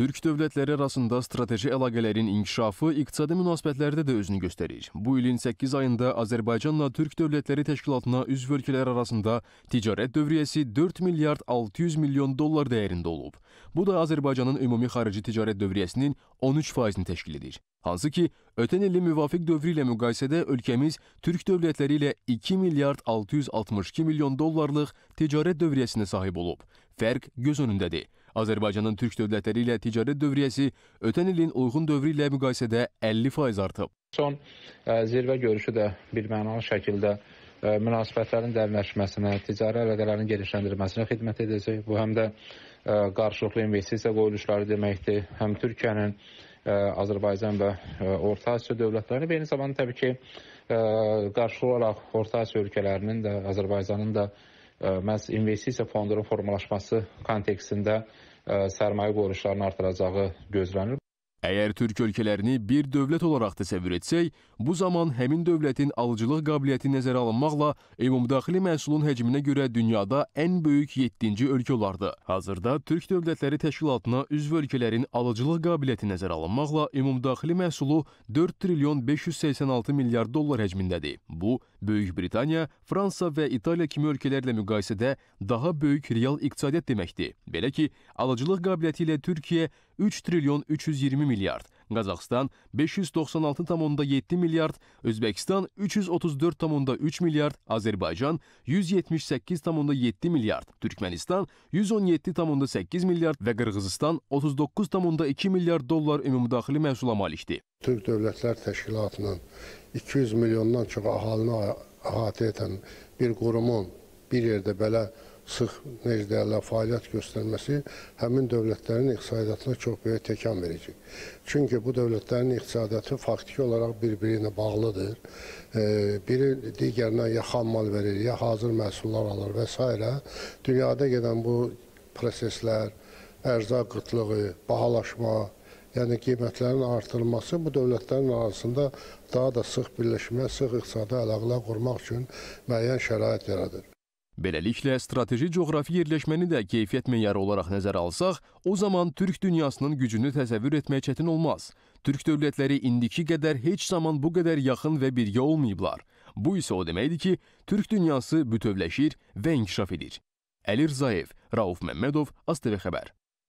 Türk dövlətləri arasında strateji əlaqələrin inkişafı iqtisadi münasibətlərdə də özünü göstərir. Bu ilin 8 ayında Azərbaycanla Türk Dövlətləri Təşkilatına üzv ölkələr arasında ticarət dövriyyəsi 4 milyard 600 milyon dollar dəyərində olub. Bu da Azərbaycanın ümumi xarici ticarət dövriyyəsinin 13%-ni təşkil edir. Hansı ki, ötən illi müvafiq dövrü ilə müqayisədə ölkəmiz Türk dövlətləri ilə 2 milyard 662 milyon dollarlıq ticarət dövriyyəsinə sahib olub. Fərq göz önündədir. Azərbaycanın Türk dövlətləri ilə ticarət dövriyyəsi ötən ilin uyğun dövrü ilə müqayisədə 50% artıb. Son zirvə görüşü də birmənalı şəkildə münasibətlərin dərinləşməsinə, ticari əlaqələrin genişləndirilməsinə xidmət edəcək. Bu həm də qarşılıqlı investisiya qoyuluşları deməkdir. Həm Türkiyənin, Azərbaycan və Orta Asiya dövlətlərini və eyni zamanda təbii ki, qarşılıqlı olaraq Orta Asiya ölkələrinin də, Azərbaycanın da məhz investisiya fondunun formalaşması kontekstində sərmayə qoyuluşlarının artıracağı gözlənir. Əgər Türk ölkələrini bir dövlət olaraq təsəvvür etsək, bu zaman həmin dövlətin alıcılıq qabiliyyəti nəzərə alınmaqla ümumdaxili məhsulun həcminə görə dünyada ən böyük 7-ci ölkə olardı. Hazırda Türk Dövlətləri Təşkilatına üzv ölkələrin alıcılıq qabiliyyəti nəzərə alınmaqla ümumdaxili məhsulu 4 trilyon 586 milyard dollar həcmindədir. Bu, Böyük Britanya, Fransa və İtalya kimi ölkələrlə müqayisədə daha böyük real iqtisadiyyat deməkdir. Belə ki, alıcılıq qabiliyyəti ilə Türkiye 3 trilyon 320 milyard, Kazakistan 596,7 milyard, Özbekistan 334,3 milyard, Azerbaycan 178,7 milyard, Türkmenistan 117,8 milyard ve Kırgızistan 39,2 milyard dollar ümumdaxili məhsula malikdir. Türk Dövlətlər Təşkilatının 200 milyondan çox əhalini əhatə edən bir qurumun bir yerdə belə sıx necdərlə fəaliyyət göstərməsi həmin dövlətlərin iqtisadiyyatına çox böyük təkan verəcək. Çünki bu dövlətlərin iqtisadiyyatı faktiki olaraq bir-birinə bağlıdır. Biri digərinə ya xam mal verir, ya hazır məhsullar alır və s. Dünyada gedən bu proseslər, ərzaq qıtlığı, bahalaşma, yəni qiymətlərin artırılması bu dövlətlərin arasında daha da sıx birləşmə, sıx iqtisadi əlaqələr qurmaq üçün müəyyən şərait yaradır. Beləliklə, strateji coğrafi yerləşməni də keyfiyyət meyarı olaraq nəzərə alsaq, o zaman Türk dünyasının gücünü təsəvvür etmək çətin olmaz. Türk dövlətləri indiki qədər heç zaman bu qədər yaxın və birgə olmayıblar. Bu isə o deməkdir ki, Türk dünyası bütövləşir və inkişaf edir. Əlirzayev, Rauf Məmmədov, AzTV Xəbər.